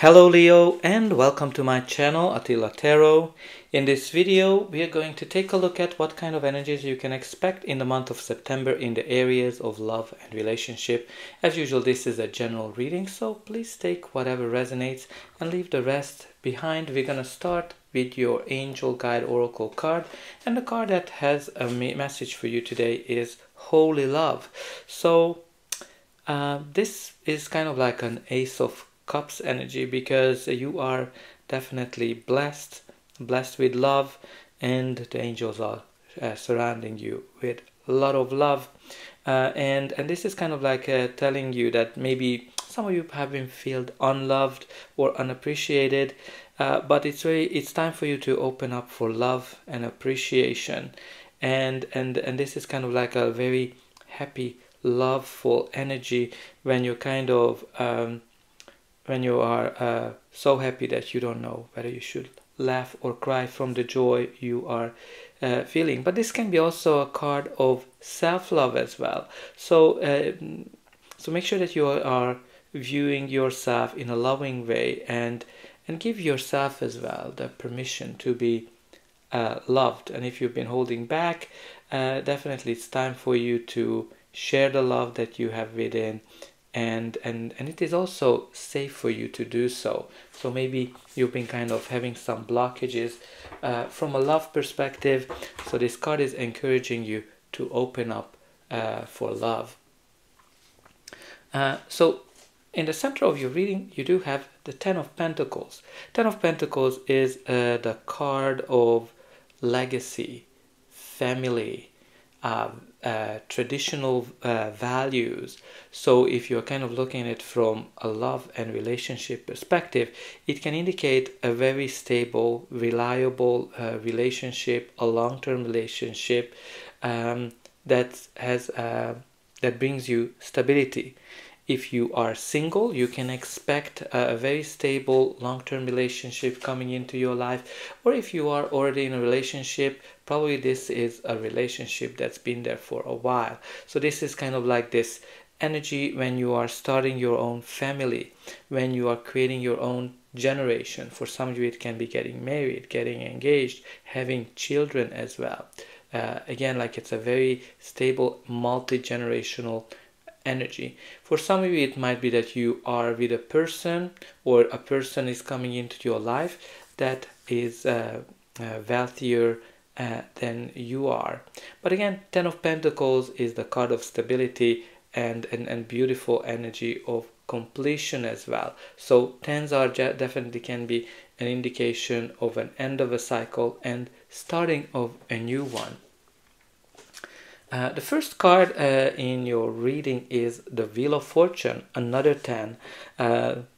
Hello Leo and welcome to my channel Attila Tarot. In this video we are going to take a look at what kind of energies you can expect in the month of September in the areas of love and relationship. As usual, this is a general reading, so please take whatever resonates and leave the rest behind. We're gonna start with your Angel Guide Oracle card, and the card that has a message for you today is Holy Love. So this is kind of like an Ace of Cups energy, because you are definitely blessed with love, and the angels are surrounding you with a lot of love, and this is kind of like telling you that maybe some of you have been felt unloved or unappreciated, but it's time for you to open up for love and appreciation, and this is kind of like a very happy, loveful energy when you're kind of when you are so happy that you don't know whether you should laugh or cry from the joy you are feeling. But this can be also a card of self-love as well. So, so make sure that you are viewing yourself in a loving way, and give yourself as well the permission to be loved. And if you've been holding back, definitely it's time for you to share the love that you have within. And it is also safe for you to do so. So maybe you've been kind of having some blockages from a love perspective. So this card is encouraging you to open up for love. So in the center of your reading, you do have the Ten of Pentacles. Ten of Pentacles is the card of legacy, family, traditional values. So if you're kind of looking at it from a love and relationship perspective, it can indicate a very stable, reliable relationship, a long-term relationship that brings you stability. If you are single, you can expect a very stable long-term relationship coming into your life. Or if you are already in a relationship, probably this is a relationship that's been there for a while. So this is kind of like this energy when you are starting your own family, when you are creating your own generation. For some of you, it can be getting married, getting engaged, having children as well. Again, like it's a very stable, multi-generational energy. For some of you, it might be that you are with a person, or a person is coming into your life that is wealthier than you are. But again, Ten of Pentacles is the card of stability and beautiful energy of completion as well. So tens are definitely can be an indication of an end of a cycle and starting of a new one. The first card in your reading is the Wheel of Fortune, another 10.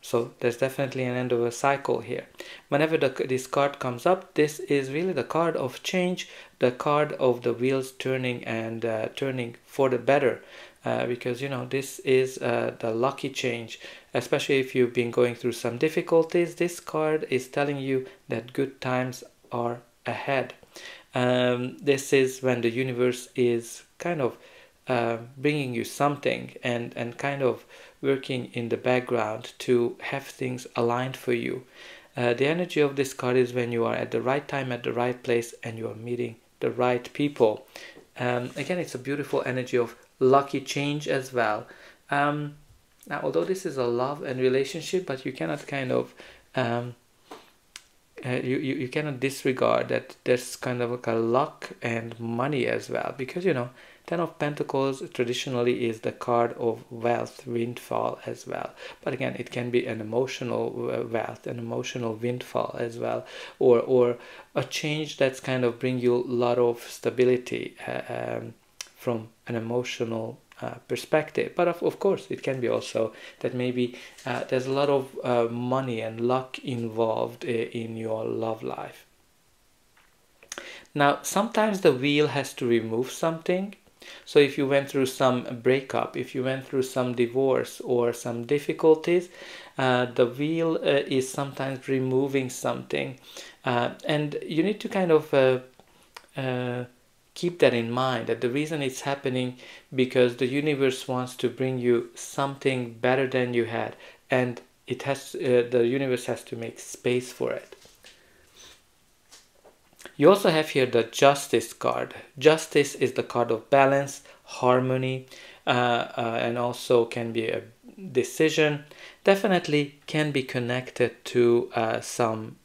So there's definitely an end of a cycle here. Whenever this card comes up, this is really the card of change, the card of the wheels turning and turning for the better. Because, you know, this is the lucky change, especially if you've been going through some difficulties. This card is telling you that good times are ahead. This is when the universe is kind of bringing you something and kind of working in the background to have things aligned for you. The energy of this card is when you are at the right time, at the right place, and you are meeting the right people. Again, it's a beautiful energy of lucky change as well. Now, although this is a love and relationship, but you cannot kind of... you cannot disregard that there's kind of like a luck and money as well, because, you know, Ten of Pentacles traditionally is the card of wealth, windfall as well. But again, it can be an emotional wealth, an emotional windfall as well, or a change that's kind of bring you a lot of stability from an emotional perspective. But of course, it can be also that maybe there's a lot of money and luck involved in your love life. Now, sometimes the wheel has to remove something. So if you went through some breakup, if you went through some divorce or some difficulties, the wheel is sometimes removing something, and you need to kind of keep that in mind, that the reason it's happening because the universe wants to bring you something better than you had, and it has, the universe has to make space for it. You also have here the Justice card. Justice is the card of balance, harmony, and also can be a decision. Definitely can be connected to some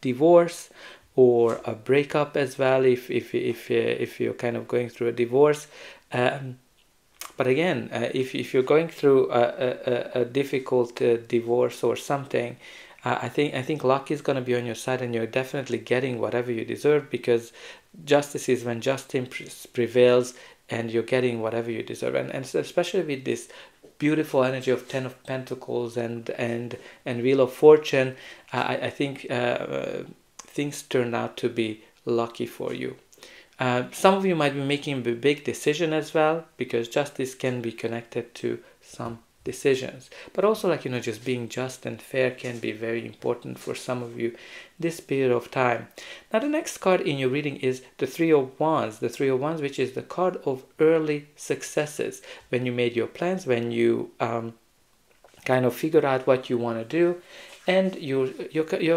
divorce or a breakup as well, if you're kind of going through a divorce. But again, if you're going through a difficult divorce or something, I think luck is going to be on your side, and you're definitely getting whatever you deserve, because justice is when justice prevails, and you're getting whatever you deserve. And especially with this beautiful energy of Ten of Pentacles and Wheel of Fortune, I think things turn out to be lucky for you. Some of you might be making a big decision as well, because justice can be connected to some decisions. But also, like, you know, just being just and fair can be very important for some of you this period of time. Now, the next card in your reading is the Three of Wands. The Three of Wands, which is the card of early successes. When you made your plans, when you kind of figured out what you want to do, and you're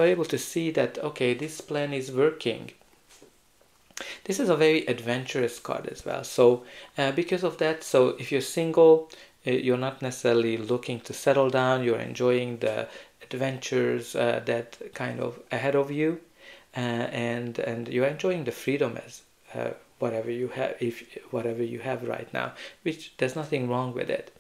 able to see that, okay, this plan is working. This is a very adventurous card as well. So because of that, so if you're single, you're not necessarily looking to settle down. You're enjoying the adventures that kind of ahead of you, and you're enjoying the freedom as whatever you have right now, which there's nothing wrong with it.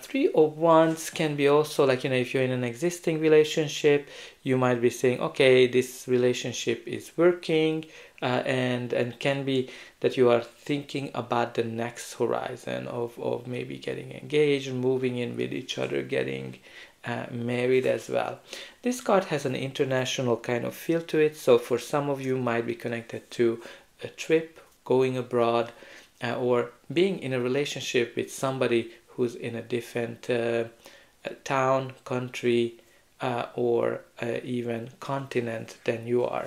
Three of Wands can be also, like, you know, if you're in an existing relationship, you might be saying, okay, this relationship is working, and can be that you are thinking about the next horizon of maybe getting engaged, moving in with each other, getting married as well. This card has an international kind of feel to it, so for some of you might be connected to a trip, going abroad, or being in a relationship with somebody who's in a different town, country, or even continent than you are.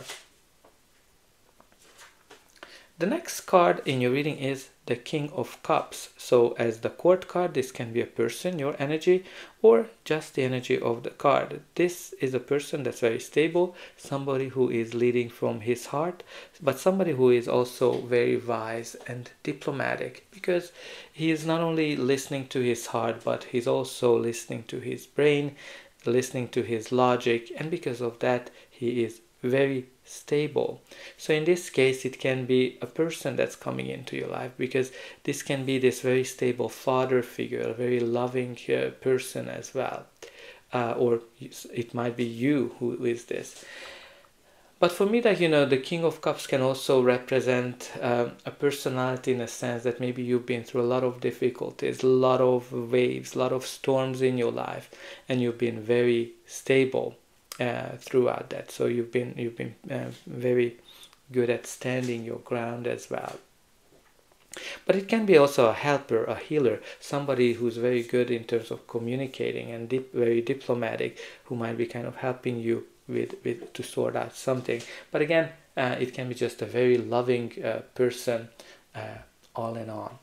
The next card in your reading is the King of Cups. So as the court card, this can be a person, your energy, or just the energy of the card. This is a person that's very stable, somebody who is leading from his heart, but somebody who is also very wise and diplomatic, because he is not only listening to his heart, but he's also listening to his brain, listening to his logic, and because of that, he is very stable. So in this case, it can be a person that's coming into your life, because this can be this very stable father figure, a very loving person as well, or it might be you who is this. But for me, that, you know, the King of Cups can also represent a personality, in a sense that maybe you've been through a lot of difficulties, a lot of waves, a lot of storms in your life, and you've been very stable throughout that. So you've been very good at standing your ground as well. But it can be also a helper, a healer, somebody who's very good in terms of communicating and very diplomatic, who might be kind of helping you with to sort out something. But again, it can be just a very loving person all in all.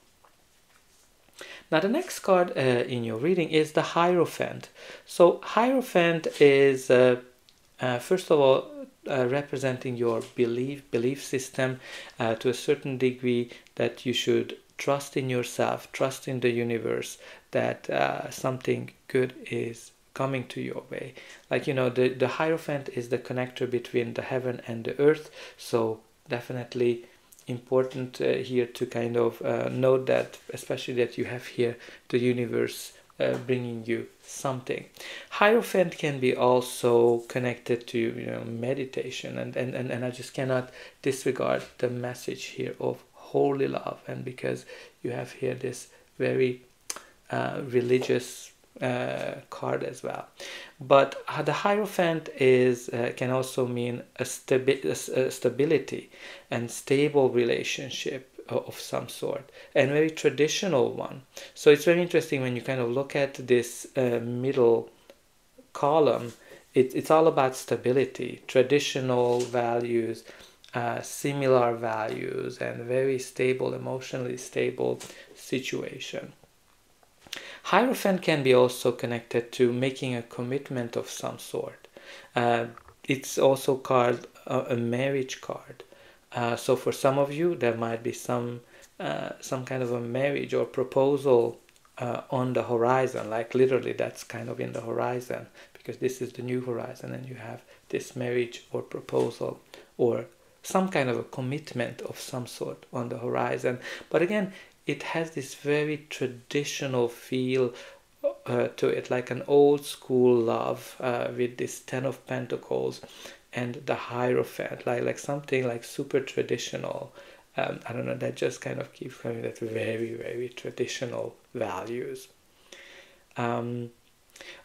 Now, the next card in your reading is the Hierophant. So Hierophant is, first of all, representing your belief system to a certain degree, that you should trust in yourself, trust in the universe, that something good is coming to your way. Like, you know, the Hierophant is the connector between the heaven and the earth, so definitely important here to kind of note that, especially that you have here the universe bringing you something. Hierophant can be also connected to, you know, meditation, and I just cannot disregard the message here of Holy Love, and because you have here this very religious card as well. But the Hierophant is can also mean a stability and stable relationship of some sort, and very traditional one. So it's very interesting when you kind of look at this middle column. It's all about stability, traditional values, similar values, and very stable, emotionally stable situation. Hierophant can be also connected to making a commitment of some sort. It's also called a marriage card. So for some of you, there might be some kind of a marriage or proposal on the horizon. Like literally, that's kind of in the horizon, because this is the new horizon, and you have this marriage or proposal or some kind of a commitment of some sort on the horizon. But again, it has this very traditional feel to it, like an old school love with this Ten of Pentacles and the Hierophant, like something like super traditional. I don't know, that just kind of keeps having that very, very traditional values.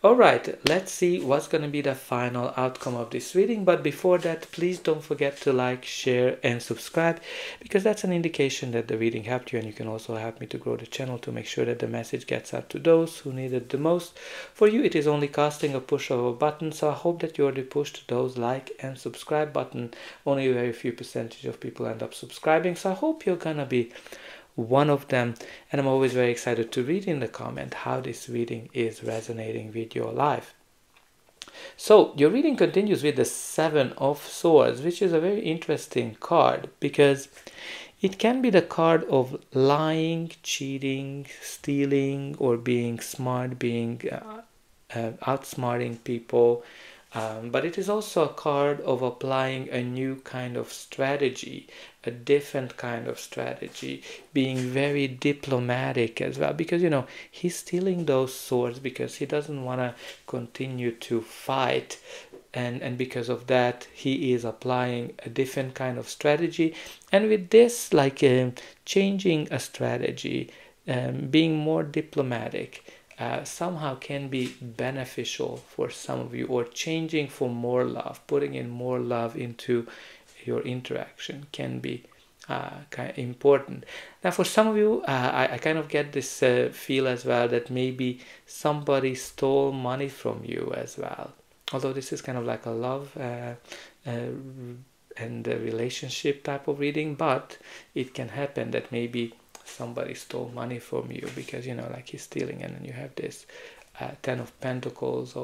All right, let's see what's going to be the final outcome of this reading. But before that, please don't forget to like, share and subscribe, because that's an indication that the reading helped you, and you can also help me to grow the channel to make sure that the message gets out to those who need it the most. For you, it is only casting a push of a button, so I hope that you already pushed those like and subscribe button. Only a very few percentage of people end up subscribing, so I hope you're going to be one of them, and I'm always very excited to read in the comment how this reading is resonating with your life. So your reading continues with the Seven of Swords, which is a very interesting card, because it can be the card of lying, cheating, stealing, or being smart, being outsmarting people. But it is also a card of applying a new kind of strategy, a different kind of strategy, being very diplomatic as well, because, you know, he's stealing those swords because he doesn't want to continue to fight, and because of that he is applying a different kind of strategy. And with this, like changing a strategy, being more diplomatic, somehow can be beneficial for some of you, or changing for more love, putting in more love into your interaction can be kind of important. Now for some of you, I kind of get this feel as well that maybe somebody stole money from you as well, although this is kind of like a love and a relationship type of reading. But it can happen that maybe somebody stole money from you, because, you know, like he's stealing, and then you have this Ten of Pentacles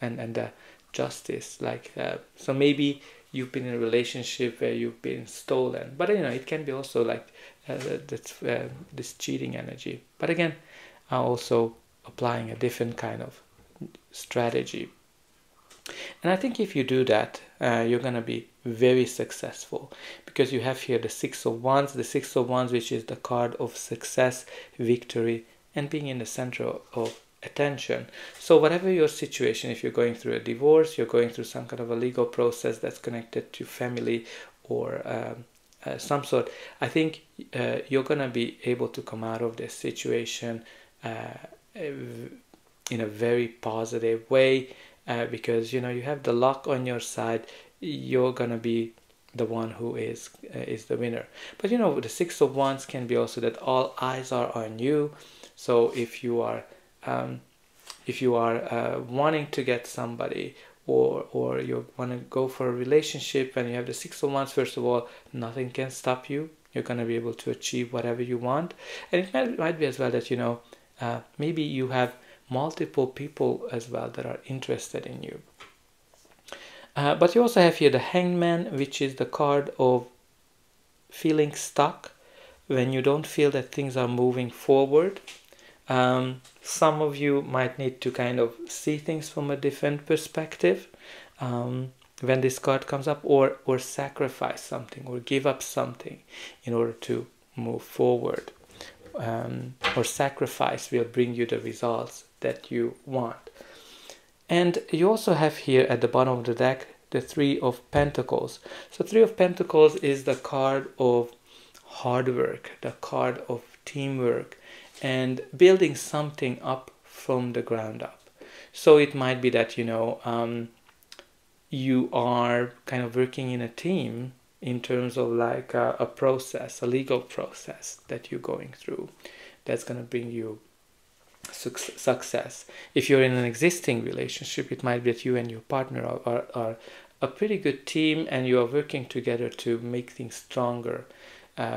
and the Justice, like so maybe you've been in a relationship where you've been stolen. But, you know, it can be also like that's this cheating energy, but again, also applying a different kind of strategy. And I think if you do that, you're going to be very successful, because you have here the Six of Wands, which is the card of success, victory, and being in the center of attention. So whatever your situation, if you're going through a divorce, you're going through some kind of a legal process that's connected to family or some sort, I think you're going to be able to come out of this situation in a very positive way. Because, you know, you have the luck on your side, you're gonna be the one who is the winner. But, you know, the Six of Wands can be also that all eyes are on you. So if you are wanting to get somebody, or you want to go for a relationship, and you have the Six of Wands, first of all, nothing can stop you. You're gonna be able to achieve whatever you want. And it might be as well that, you know, maybe you have multiple people as well that are interested in you. But you also have here the Hangman, which is the card of feeling stuck, when you don't feel that things are moving forward. Some of you might need to kind of see things from a different perspective when this card comes up, or sacrifice something or give up something in order to move forward. Or sacrifice will bring you the results that you want. And you also have here at the bottom of the deck the Three of Pentacles. So Three of Pentacles is the card of hard work, the card of teamwork, and building something up from the ground up. So it might be that, you know, you are kind of working in a team in terms of like a process, a legal process that you're going through, that's going to bring you success. If you're in an existing relationship, it might be that you and your partner are a pretty good team, and you are working together to make things stronger.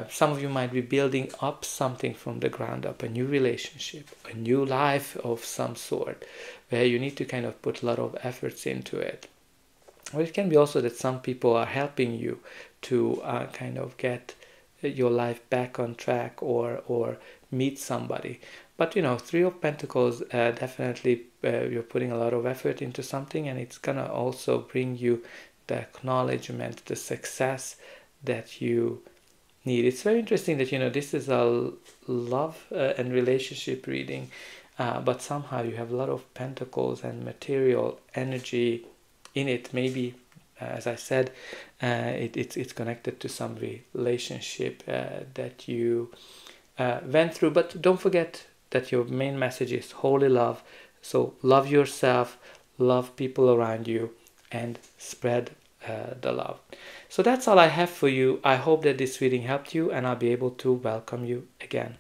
Some of you might be building up something from the ground up, a new relationship, a new life of some sort, where you need to kind of put a lot of efforts into it. Or it can be also that some people are helping you to kind of get your life back on track, or meet somebody. But you know, Three of Pentacles, definitely you're putting a lot of effort into something, and it's gonna also bring you the acknowledgement, the success that you need. It's very interesting that, you know, this is a love and relationship reading, but somehow you have a lot of pentacles and material energy in it. Maybe, as I said, it's connected to some relationship that you went through. But don't forget that your main message is holy love. So love yourself, love people around you, and spread the love. So that's all I have for you. I hope that this reading helped you, and I'll be able to welcome you again.